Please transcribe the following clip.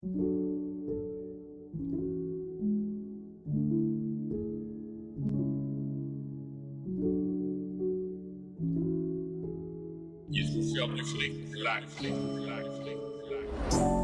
You fulfill beautifully, lively.